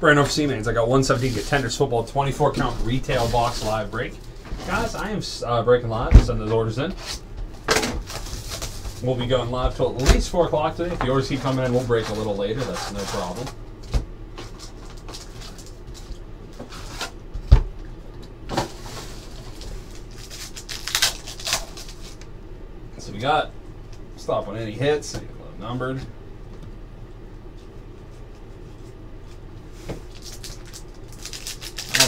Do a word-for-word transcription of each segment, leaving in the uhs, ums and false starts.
Brand over Siemens. I got one seventeen Contenders Football twenty-four count retail box live break. Guys, I am uh, breaking live. Send those orders in. We'll be going live till at least four o'clock today. If the orders keep coming in, we'll break a little later. That's no problem. So we got stop on any hits. Any low numbered.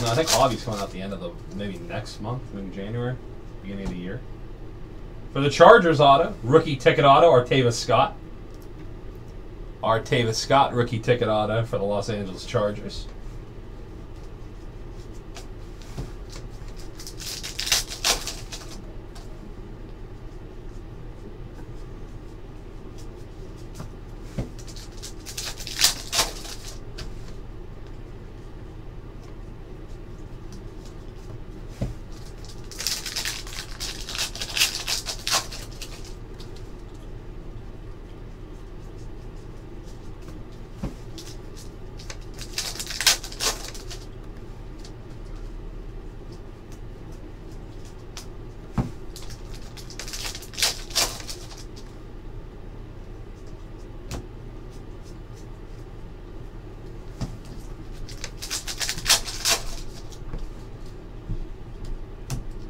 No, I think Obby's coming out the end of the maybe next month, maybe January, beginning of the year. For the Chargers auto, rookie ticket auto, Artavis Scott. Artavis Scott, rookie ticket auto for the Los Angeles Chargers.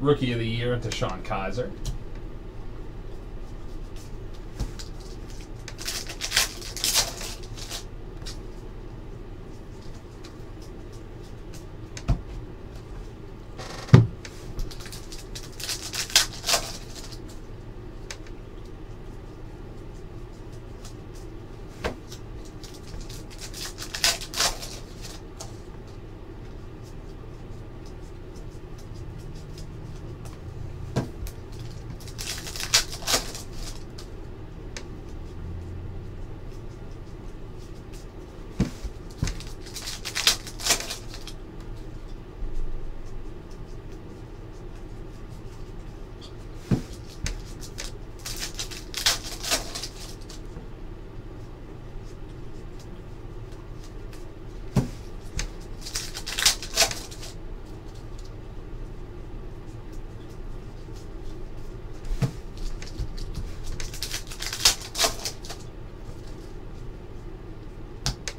Rookie of the Year, Deshaun Kaiser.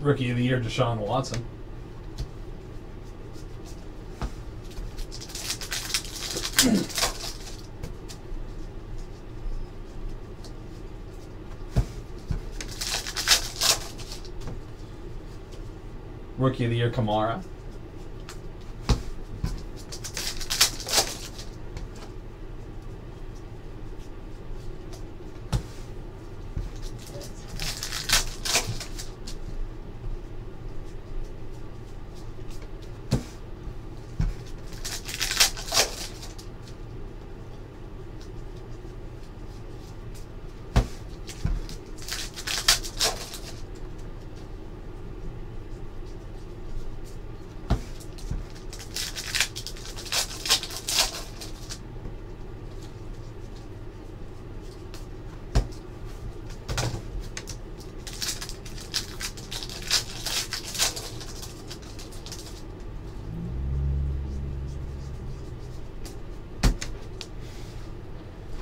Rookie of the Year, Deshaun Watson. Rookie of the Year, Kamara.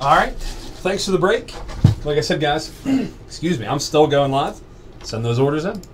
All right, thanks for the break. Like I said, guys, excuse me, I'm still going live. Send those orders in.